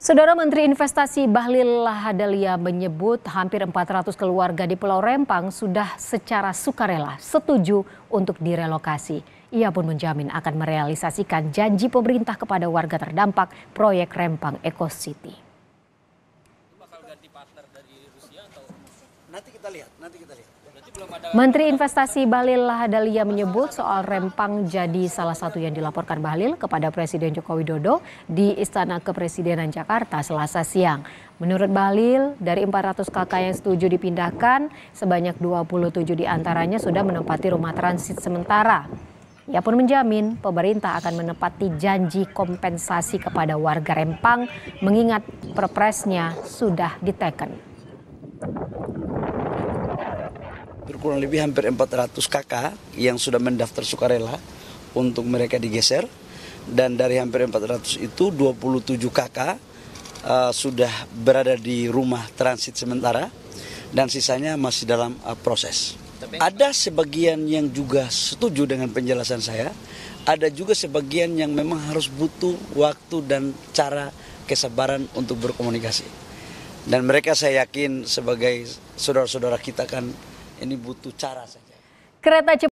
Saudara Menteri Investasi Bahlil Lahadalia menyebut hampir 400 keluarga di Pulau Rempang sudah secara sukarela setuju untuk direlokasi. Ia pun menjamin akan merealisasikan janji pemerintah kepada warga terdampak proyek Rempang Eco City. Nanti kita lihat. Menteri Investasi Bahlil Lahadalia menyebut soal Rempang jadi salah satu yang dilaporkan Bahlil kepada Presiden Joko Widodo di Istana Kepresidenan Jakarta Selasa siang. Menurut Bahlil, dari 400 kakak yang setuju dipindahkan, sebanyak 27 diantaranya sudah menempati rumah transit sementara. Ia pun menjamin pemerintah akan menepati janji kompensasi kepada warga Rempang, mengingat perpresnya sudah diteken. Kurang lebih hampir 400 kakak yang sudah mendaftar sukarela untuk mereka digeser, dan dari hampir 400 itu 27 kakak sudah berada di rumah transit sementara dan sisanya masih dalam proses. Ada sebagian yang juga setuju dengan penjelasan saya, ada juga sebagian yang memang harus butuh waktu dan cara kesabaran untuk berkomunikasi. Dan mereka saya yakin sebagai saudara-saudara kita kan ini butuh cara saja. Kereta cepat.